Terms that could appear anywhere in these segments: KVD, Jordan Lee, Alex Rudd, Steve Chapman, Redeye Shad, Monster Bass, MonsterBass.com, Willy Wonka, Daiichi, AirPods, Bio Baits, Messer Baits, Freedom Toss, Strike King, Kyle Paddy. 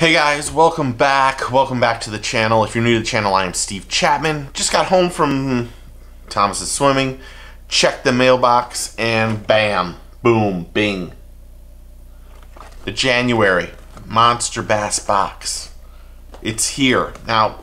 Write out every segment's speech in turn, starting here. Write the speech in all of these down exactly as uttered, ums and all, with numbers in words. Hey guys, welcome back. Welcome back to the channel. If you're new to the channel, I am Steve Chapman. Just got home from Thomas's swimming, checked the mailbox, and bam, boom, bing. The January Monster Bass box. It's here. Now,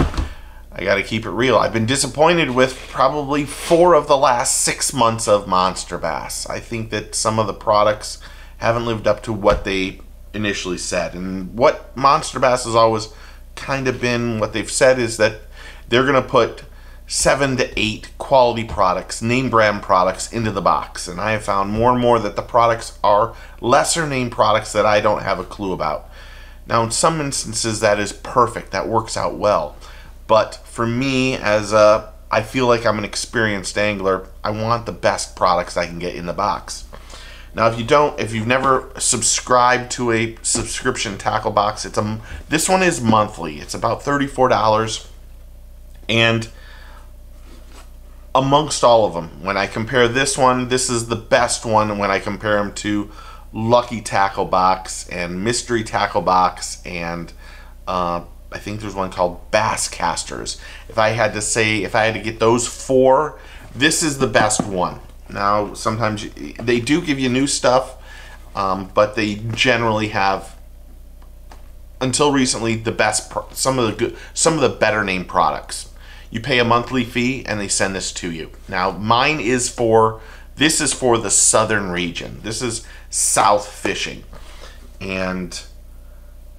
I gotta keep it real. I've been disappointed with probably four of the last six months of Monster Bass. I think that some of the products haven't lived up to what they initially said, and what Monster Bass has always kind of been, what they've said is that they're gonna put seven to eight quality products, name brand products, into the box, and I have found more and more that the products are lesser name products that I don't have a clue about. Now, in some instances that is perfect, that works out well, but for me, as a I feel like I'm an experienced angler, I want the best products I can get in the box. Now, if you don't, if you've never subscribed to a subscription tackle box, it's a, this one is monthly. It's about thirty-four dollars, and amongst all of them, when I compare this one, this is the best one when I compare them to Lucky Tackle Box and Mystery Tackle Box, and uh, I think there's one called Bass Casters. If I had to say, if I had to get those four, this is the best one. Now, sometimes you, they do give you new stuff, um, but they generally have, until recently, the best, pro some of the good, some of the better named products. You pay a monthly fee and they send this to you. Now, mine is for, this is for the southern region. This is South Fishing, and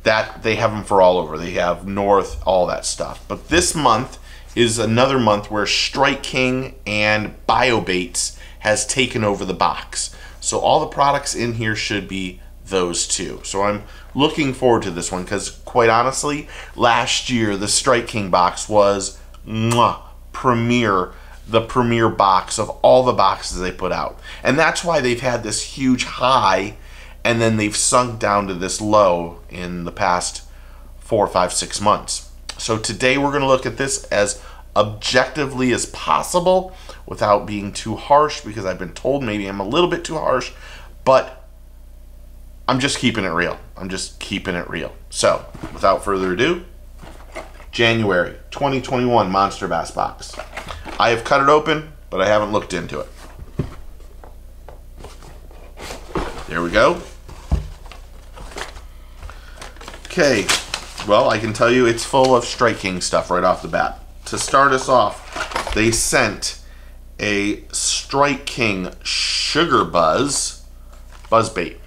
that they have them for all over. They have North, all that stuff. But this month is another month where Strike King and Bio Baits has taken over the box. So all the products in here should be those two. So I'm looking forward to this one because, quite honestly, last year the Strike King box was mwah, premier, the premier box of all the boxes they put out. And that's why they've had this huge high and then they've sunk down to this low in the past four, five, six months. So today we're gonna look at this as objectively as possible without being too harsh, because I've been told maybe I'm a little bit too harsh, but I'm just keeping it real. I'm just keeping it real. So without further ado, January twenty twenty-one Monster Bass box. I have cut it open, but I haven't looked into it. There we go. Okay, well, I can tell you it's full of Strike King stuff right off the bat. To start us off, they sent a Strike King Sugar Buzz buzz bait.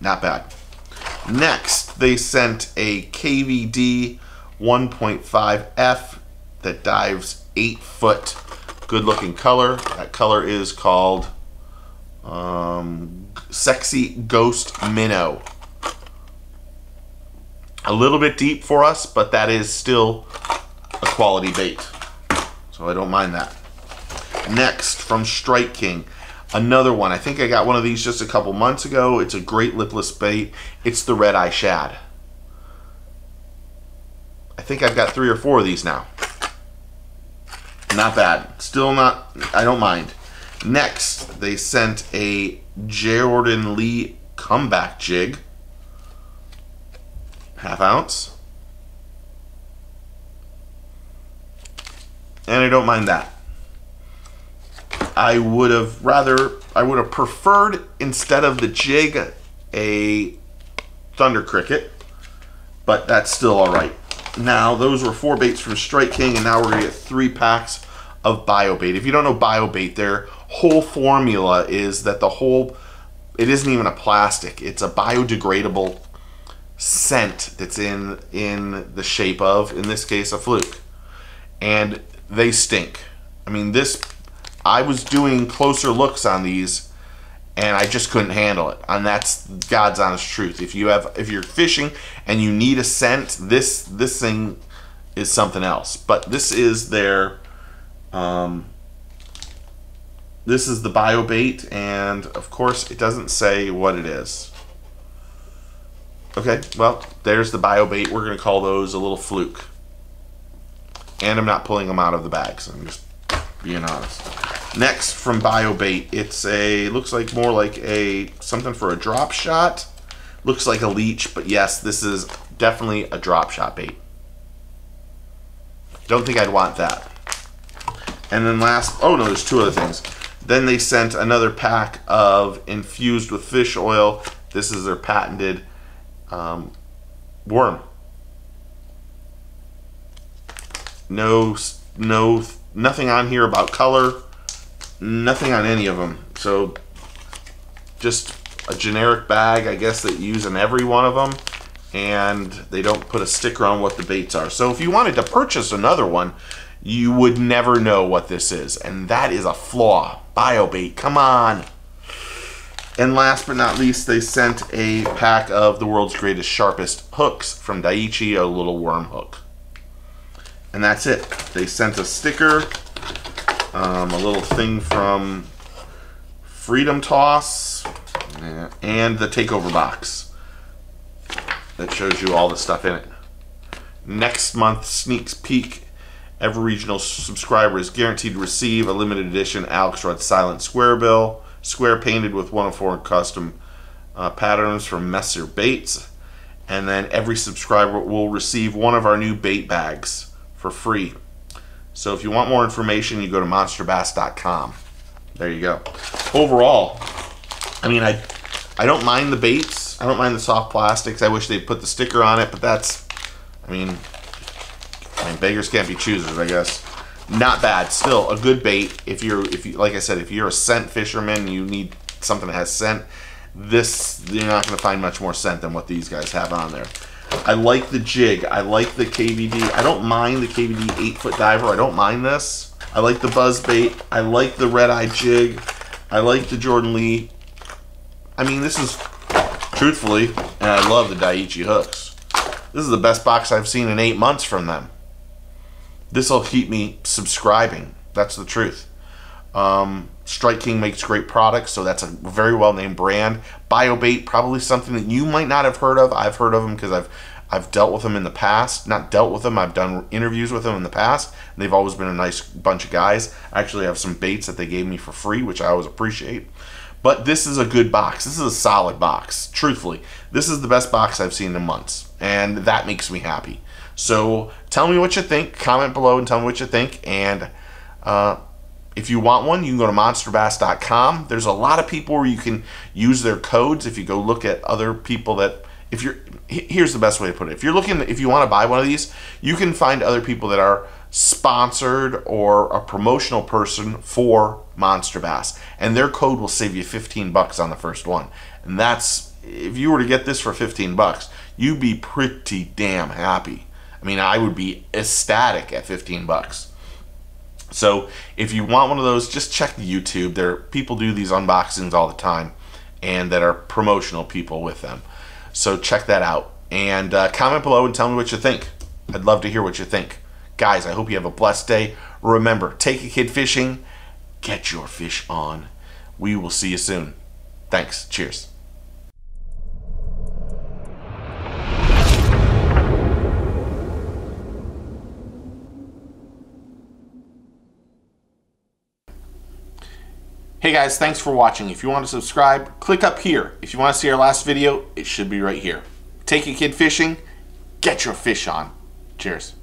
Not bad. Next, they sent a K V D one point five F that dives eight foot. Good looking color. That color is called um, Sexy Ghost Minnow. A little bit deep for us, but that is still a quality bait, so I don't mind that. Next, from Strike King, another one. I think I got one of these just a couple months ago. It's a great lipless bait. It's the Redeye Shad. I think I've got three or four of these now. Not bad. Still not, I don't mind. Next, they sent a Jordan Lee comeback jig. Half ounce, and I don't mind that. I would have rather, I would have preferred, instead of the jig, a Thunder Cricket, but that's still all right. Now, those were four baits from Strike King, and now we're gonna get three packs of Bio Bait. If you don't know Bio Bait, their whole formula is that the whole, it isn't even a plastic, it's a biodegradable scent that's in in the shape of, in this case, a fluke, and they stink. I mean, this, I was doing closer looks on these and I just couldn't handle it, and that's God's honest truth. If you have, if you're fishing and you need a scent, this this thing is something else. But this is their um this is the Bio Bait, and of course it doesn't say what it is. Okay, well, there's the Bio Bait. We're going to call those a little fluke. And I'm not pulling them out of the bags. I'm just being honest. Next from Bio Bait, it's a looks like more like a something for a drop shot. Looks like a leech, but yes, this is definitely a drop shot bait. Don't think I'd want that. And then last, oh no, there's two other things. Then they sent another pack of infused with fish oil. This is their patented um, worm. No, no, nothing on here about color. Nothing on any of them. So just a generic bag, I guess, that you use in every one of them. And they don't put a sticker on what the baits are. So if you wanted to purchase another one, you would never know what this is. And that is a flaw. BioBait, come on. And last but not least, they sent a pack of the world's greatest, sharpest hooks from Daiichi, a little worm hook. And that's it. They sent a sticker, um, a little thing from Freedom Toss, and the takeover box that shows you all the stuff in it. Next month's sneak peek. Every regional subscriber is guaranteed to receive a limited edition Alex Rudd Silent Square Bill, square painted with one of four custom uh, patterns from Messer Baits. And then every subscriber will receive one of our new bait bags for free. So if you want more information, you go to Monster Bass dot com. There you go. Overall, I mean, I, I don't mind the baits. I don't mind the soft plastics. I wish they'd put the sticker on it, but that's, I mean... I mean, beggars can't be choosers, I guess. Not bad. Still a good bait. If you're, if you, like I said, if you're a scent fisherman, you need something that has scent. This, you're not going to find much more scent than what these guys have on there. I like the jig. I like the K V D. I don't mind the K V D eight foot diver. I don't mind this. I like the buzz bait. I like the Redeye jig. I like the Jordan Lee. I mean, this is, truthfully, and I love the Daiichi hooks. This is the best box I've seen in eight months from them. This will keep me subscribing. That's the truth. Um, Strike King makes great products, so that's a very well-named brand. BioBait, probably something that you might not have heard of. I've heard of them because I've I've dealt with them in the past. Not dealt with them. I've done interviews with them in the past. They've always been a nice bunch of guys. I actually have some baits that they gave me for free, which I always appreciate. But this is a good box. This is a solid box, truthfully. This is the best box I've seen in months, and that makes me happy. So tell me what you think. Comment below and tell me what you think. And uh, if you want one, you can go to Monster Bass dot com. There's a lot of people where you can use their codes. If you go look at other people that, if you're, here's the best way to put it. If you're looking, if you want to buy one of these, you can find other people that are sponsored or a promotional person for Monster Bass, and their code will save you fifteen bucks on the first one. And that's, if you were to get this for fifteen bucks, you'd be pretty damn happy. I mean, I would be ecstatic at fifteen bucks. So if you want one of those, just check the YouTube. There, people do these unboxings all the time, and that are promotional people with them. So check that out. And uh, comment below and tell me what you think. I'd love to hear what you think. Guys, I hope you have a blessed day. Remember, take a kid fishing. Get your fish on. We will see you soon. Thanks. Cheers. Hey guys, thanks for watching. If you want to subscribe, click up here. If you want to see our last video, it should be right here. Take a kid fishing, get your fish on. Cheers.